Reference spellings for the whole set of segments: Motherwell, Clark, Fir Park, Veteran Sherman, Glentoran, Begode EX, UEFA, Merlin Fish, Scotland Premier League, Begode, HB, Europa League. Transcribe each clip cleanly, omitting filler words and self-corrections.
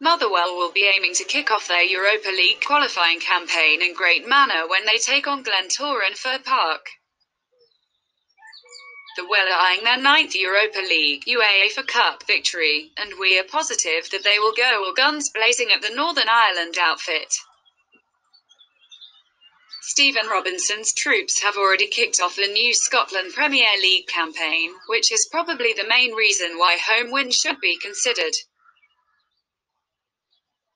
Motherwell will be aiming to kick off their Europa League qualifying campaign in great manner when they take on Glentoran Fir Park. The Well are eyeing their 9th Europa League UEFA Cup victory, and we are positive that they will go all guns blazing at the Northern Ireland outfit. Stephen Robinson's troops have already kicked off the new Scotland Premier League campaign, which is probably the main reason why home wins should be considered.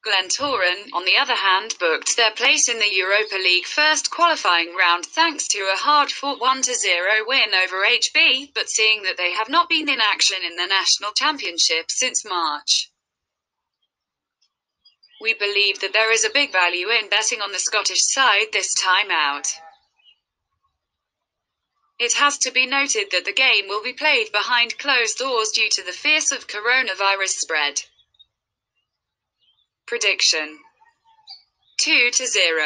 Glentoran, on the other hand, booked their place in the Europa League first qualifying round thanks to a hard-fought 1-0 win over HB, but seeing that they have not been in action in the National Championship since March. We believe that there is a big value in betting on the Scottish side this time out. It has to be noted that the game will be played behind closed doors due to the fears of coronavirus spread. Prediction 2-0.